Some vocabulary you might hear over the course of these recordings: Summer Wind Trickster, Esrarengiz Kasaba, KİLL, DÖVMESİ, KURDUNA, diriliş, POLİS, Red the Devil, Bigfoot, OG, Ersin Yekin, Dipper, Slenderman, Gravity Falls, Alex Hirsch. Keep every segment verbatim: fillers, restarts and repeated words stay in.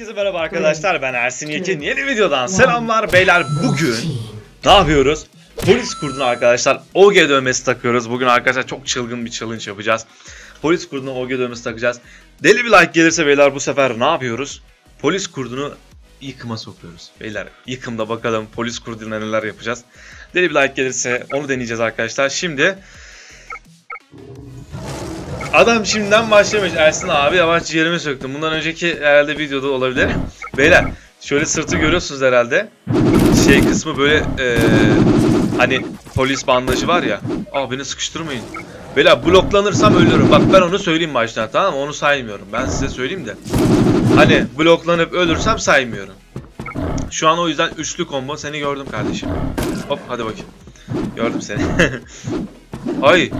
Herkese merhaba arkadaşlar, ben Ersin Yekin. Yeni videodan selamlar beyler. Bugün ne yapıyoruz? Polis kurduna arkadaşlar O G dövmesi takıyoruz. Bugün arkadaşlar çok çılgın bir challenge yapacağız. Polis kurduna O G dövmesi takacağız. Deli bir like gelirse beyler bu sefer ne yapıyoruz? Polis kurdunu yıkıma sokuyoruz. Beyler yıkımda bakalım polis kurduna neler yapacağız. Deli bir like gelirse onu deneyeceğiz arkadaşlar. Şimdi... Adam şimdiden başlamış. Ersin abi yavaş ciğerime söktüm. Bundan önceki herhalde videoda olabilir. Beyler şöyle sırtı görüyorsunuz herhalde. Şey kısmı böyle ee, hani polis bandajı var ya. Aa beni sıkıştırmayın. Beyler bloklanırsam ölürüm. Bak ben onu söyleyeyim baştan, tamam mı? Onu saymıyorum. Ben size söyleyeyim de. Hani bloklanıp ölürsem saymıyorum. Şu an o yüzden üçlü combo. Seni gördüm kardeşim. Hop hadi bakayım. Gördüm seni. Ay.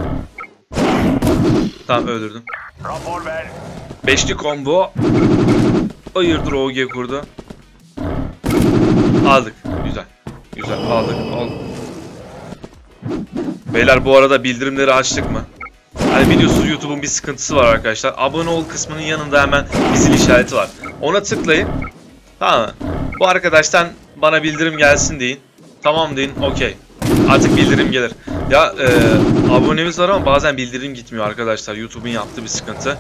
Tamam öldürdüm. Rapor ver. Beşli combo. Hayırdır O G kurdu. Aldık. Güzel. Güzel aldık. Aldık. Beyler bu arada bildirimleri açtık mı? Hani biliyorsunuz YouTube'un bir sıkıntısı var arkadaşlar. Abone ol kısmının yanında hemen zil işareti var. Ona tıklayın. Tamam mı? Bu arkadaştan bana bildirim gelsin deyin. Tamam deyin. Okey. Artık bildirim gelir. Ya e, abonemiz var ama bazen bildirim gitmiyor arkadaşlar. YouTube'un yaptığı bir sıkıntı.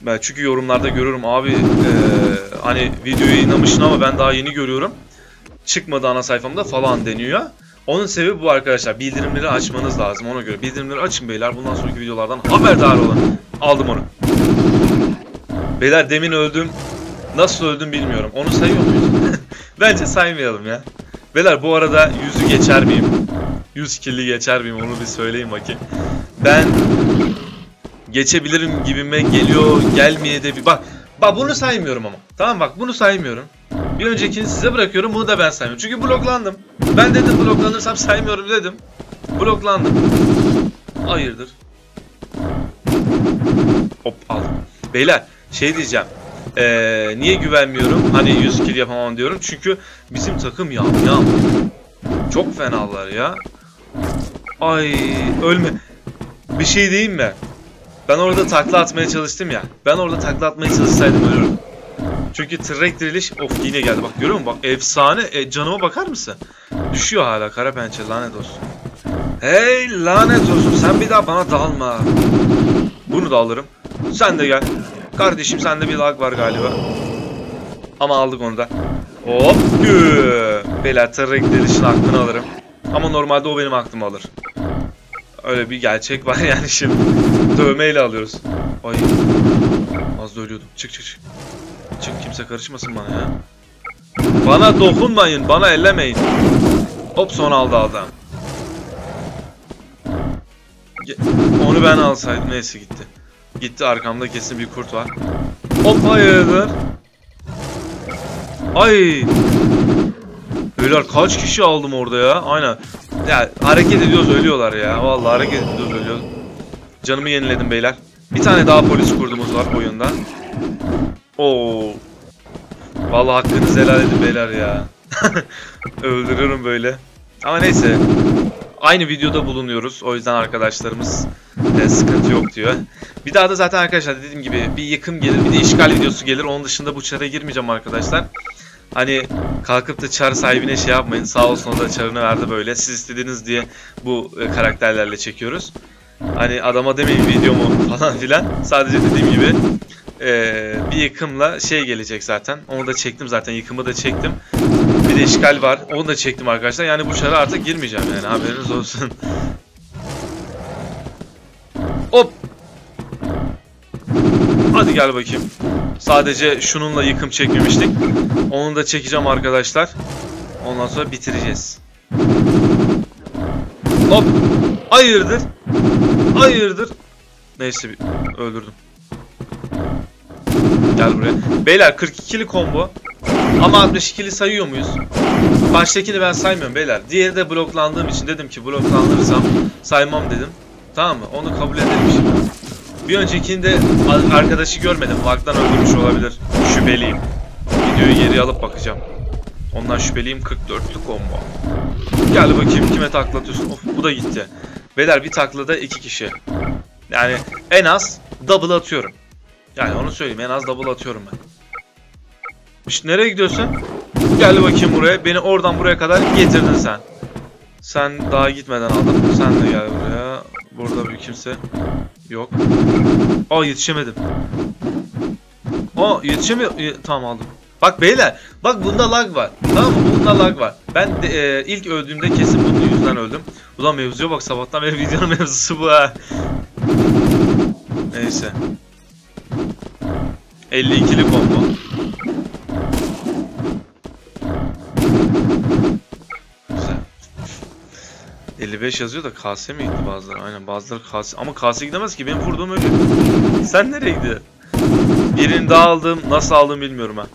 Ben çünkü yorumlarda görüyorum abi e, hani videoyu yayınlamışsın ama ben daha yeni görüyorum. Çıkmadı ana sayfamda falan deniyor. Onun sebebi bu arkadaşlar. Bildirimleri açmanız lazım ona göre. Bildirimleri açın beyler. Bundan sonraki videolardan haberdar olun. Aldım onu. Beyler demin öldüm. Nasıl öldüm bilmiyorum. Onu sayıyor muyuz? Bence saymayalım ya. Beyler bu arada yüzü geçer miyim? yüz killi geçer miyim? Onu bir söyleyeyim bakayım. Ben geçebilirim gibime geliyor, gelmeye de bir bak. Bak bunu saymıyorum ama. Tamam bak bunu saymıyorum. Bir öncekini size bırakıyorum, bunu da ben saymıyorum. Çünkü bloklandım. Ben dedim bloklanırsam saymıyorum dedim. Bloklandım. Hayırdır. Hop aldım. Beyler şey diyeceğim. Ee, niye güvenmiyorum? Hani yüz kill yapamam diyorum. Çünkü bizim takım ya ya çok fenalar ya. Ay ölme. Bir şey diyeyim mi? Ben orada takla atmaya çalıştım ya. Ben orada takla atmaya çalışsaydım ölürüm. Çünkü direkt diriliş. Of yine geldi. Bak görüyor musun? Bak efsane. E, canıma bakar mısın? Düşüyor hala kara pençe. Lanet olsun. Hey lanet olsun. Sen bir daha bana dalma. Bunu da alırım. Sen de gel. Kardeşim sende bir lag var galiba. Ama aldık onu da. Hop. Beyler direkt diriliş aklını alırım. Ama normalde o benim aklımı alır. Öyle bir gerçek var yani şimdi. Dövmeyle alıyoruz. Ay. Az da ölüyordum. Çık çık çık. Çık kimse karışmasın bana ya. Bana dokunmayın. Bana ellemeyin. Hop son aldı adam. Onu ben alsaydım. Neyse gitti. Gitti arkamda kesin bir kurt var. Hop hayırdır. Ay. Beyler kaç kişi aldım orada ya? Aynen. Ya hareket ediyoruz ölüyorlar ya. Vallahi hareket ediyoruz ölüyoruz. Canımı yeniledim beyler. Bir tane daha polis kurdumuz var oyunda. Oo. Vallahi hakkınızı helal edin beyler ya. Öldürüyorum böyle. Ama neyse. Aynı videoda bulunuyoruz. O yüzden arkadaşlarımız e, sıkıntı yok diyor. Bir daha da zaten arkadaşlar dediğim gibi bir yıkım gelir, bir de işgal videosu gelir. Onun dışında bu çara girmeyeceğim arkadaşlar. Hani kalkıp da çar sahibine şey yapmayın. Sağ olsun o da çarını verdi böyle. Siz istediğiniz diye bu karakterlerle çekiyoruz. Hani adama demeyin video mu falan filan. Sadece dediğim gibi e, bir yıkımla şey gelecek zaten. Onu da çektim zaten. Yıkımı da çektim. Bir de işgal var. Onu da çektim arkadaşlar. Yani bu çara artık girmeyeceğim yani. Haberiniz olsun. Hop. Hadi gel bakayım. Sadece şununla yıkım çekmemiştik. Onu da çekeceğim arkadaşlar. Ondan sonra bitireceğiz. Hop. Hayırdır. Hayırdır. Neyse öldürdüm. Gel buraya. Beyler kırk ikili combo. Ama altmış ikili sayıyor muyuz? Baştakini ben saymıyorum beyler. Diğeri de bloklandığım için dedim ki bloklanırsam saymam dedim. Tamam mı? Onu kabul edelim şimdi. Bir öncekinde arkadaşı görmedim. Lag'dan öldürmüş olabilir. Şüpheliyim. Videoyu geri alıp bakacağım. Ondan şüpheliyim. kırk dörtlü combo. Gel bakayım kime takla atıyorsun. Of bu da gitti. Beyler bir taklada iki kişi. Yani en az double atıyorum. Yani onu söyleyeyim. En az double atıyorum ben. Şş, nereye gidiyorsun? Gel bakayım buraya. Beni oradan buraya kadar getirdin sen. Sen daha gitmeden aldın. Sen de gel buraya. Burada bir kimse yok. Aa, yetişemedim. Aa, yetişemiyor. Tamam, aldım. Bak beyler, bak bunda lag var. Tamam mı? Bunda lag var. Ben de, e, ilk öldüğümde kesin bunun yüzünden öldüm. Ulan mevzuya bak, sabahtan beri videonun mevzusu bu ha. Neyse. elli ikili combo. Güzel. elli beş yazıyor da K S mi gitti bazıları? Aynen, bazıları K S. Ama K S gidemez ki, benim vurduğum ölüyor. Sen nereye gidiyorsun? Birini daha aldım. Nasıl aldım bilmiyorum ben.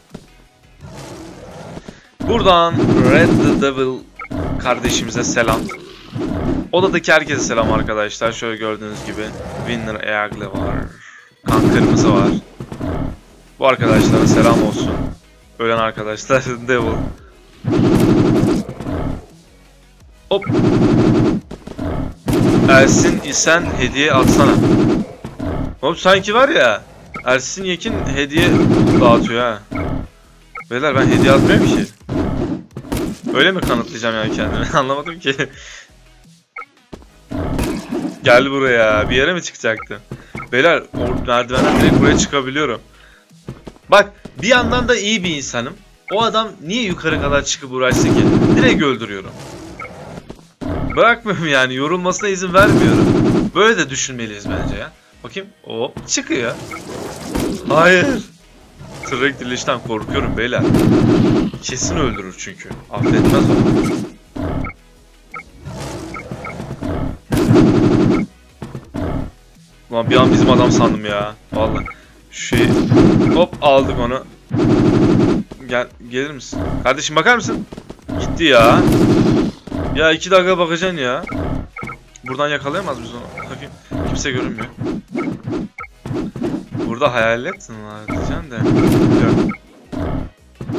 Buradan Red the Devil kardeşimize selam. Odadaki herkese selam arkadaşlar. Şöyle gördüğünüz gibi Winner Eagle var. Kan kırmızı var. Bu arkadaşlara selam olsun. Ölen arkadaşlar Devil. Hop. Ersin isen hediye atsana. Hop, sanki var ya. Ersin Yekin hediye dağıtıyor ha. Beyler, ben hediye atmıyorum ki. Öyle mi kanıtlayacağım yani kendimi? Anlamadım ki. Gel buraya. Bir yere mi çıkacaktın? Beyler, merdivenden direkt buraya çıkabiliyorum. Bak, bir yandan da iyi bir insanım. O adam niye yukarı kadar çıkıp uğraşsın ki? Direkt öldürüyorum. Bırakmıyorum yani. Yorulmasına izin vermiyorum. Böyle de düşünmeliyiz bence ya. Bakayım. Hop, çıkıyor. Hayır. Direkt dirilişten korkuyorum beyler. Kesin öldürür çünkü. Affetmez o. Ulan bir an bizim adam sandım ya. Vallahi. Şu şey... Hop, aldık onu. Gel, gelir misin? Kardeşim bakar mısın? Gitti ya. Ya iki dakika bakacaksın ya. Buradan yakalayamaz biz onu. Bakayım. Kimse görünmüyor. Burada hayalet mi var diyeceğim de. Yok.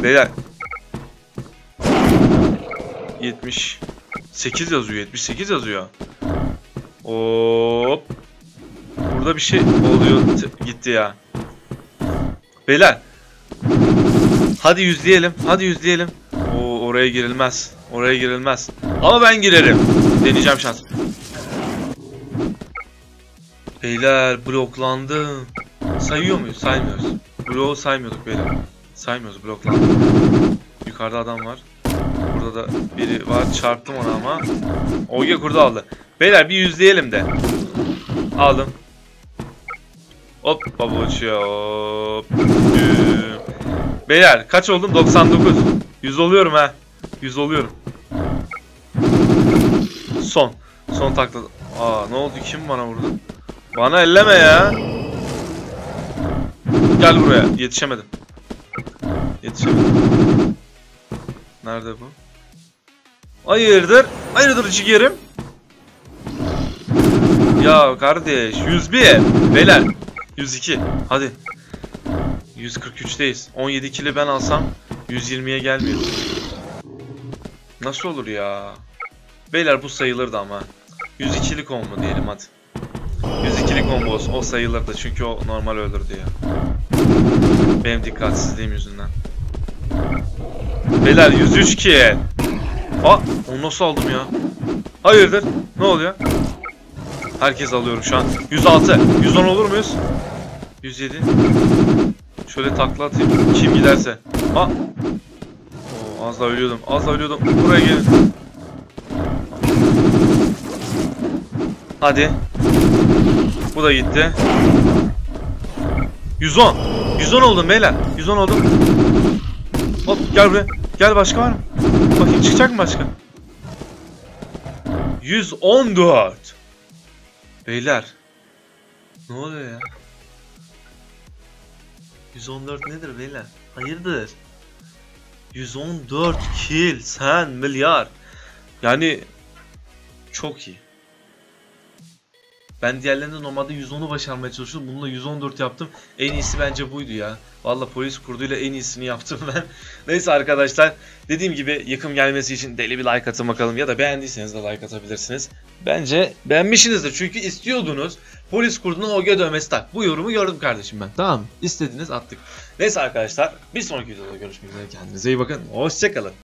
Beyler. yetmiş sekiz yazıyor. yetmiş sekiz yazıyor. Hop. Burada bir şey oluyor. Gitti ya. Beyler. Hadi yüzleyelim. Hadi yüzleyelim. Oo, oraya girilmez. Oraya girilmez. Ama ben girerim. Deneyeceğim şans. Beyler, bloklandım. Sayıyor muyuz? Saymıyoruz. Bloğu saymıyorduk beyler. Saymıyoruz, bloklandı. Yukarıda adam var. Burada da biri var. Çarptım ona ama. O G kurdu aldı. Beyler, bir yüzleyelim de. Aldım. Hop, baba uçuyor. Hop. Beyler, kaç oldum? doksan dokuz. yüz oluyorum ha. yüz oluyorum. Son. Son takla. Aa, ne oldu? Kim bana vurdu? Bana elleme ya. Gel buraya. Yetişemedim. Yetişemedim. Nerede bu? Hayırdır? Hayırdır ciğerim? Ya kardeş. yüz bir. Beyler. yüz iki. Hadi. yüz kırk üçteyiz. on yedi kili ben alsam yüz yirmiye gelmiyor. Nasıl olur ya? Beyler, bu sayılırdı ama. yüz ikili combo diyelim hadi. yüz ikili kombos. O sayılırdı çünkü o normal öldürdü ya. Benim dikkatsizliğim yüzünden. Beyler, yüz üç ki. Aa, onu nasıl aldım ya? Hayırdır? Ne oluyor? Herkes alıyorum şu an. yüz altı. yüz on olur muyuz? yüz yedi. Şöyle takla atayım. Kim giderse. Aa. Oo, az daha ölüyordum. Az daha ölüyordum. Buraya gelin. Hadi. Bu da gitti. yüz on. yüz on oldum beyler. yüz on oldum. Hop, gel buraya. Gel, başka var mı? Bakayım, çıkacak mı başka? yüz on dört. Beyler. Ne oluyor ya? yüz on dört nedir beyler? Hayırdır? yüz on dört kill. Sen milyar. Yani çok iyi. Ben diğerlerinde normalde yüz onu başarmaya çalışıyordum. Bununla yüz on dört yaptım. En iyisi bence buydu ya. Valla polis kurduyla en iyisini yaptım ben. Neyse arkadaşlar. Dediğim gibi yakın gelmesi için deli bir like atın bakalım. Ya da beğendiyseniz de like atabilirsiniz. Bence beğenmişsinizdir. Çünkü istiyordunuz. Polis kurdunun O G dövmesi tak. Bu yorumu gördüm kardeşim ben. Tamam. İstediğiniz attık. Neyse arkadaşlar. Bir sonraki videoda görüşmek üzere. Kendinize iyi bakın. Hoşçakalın.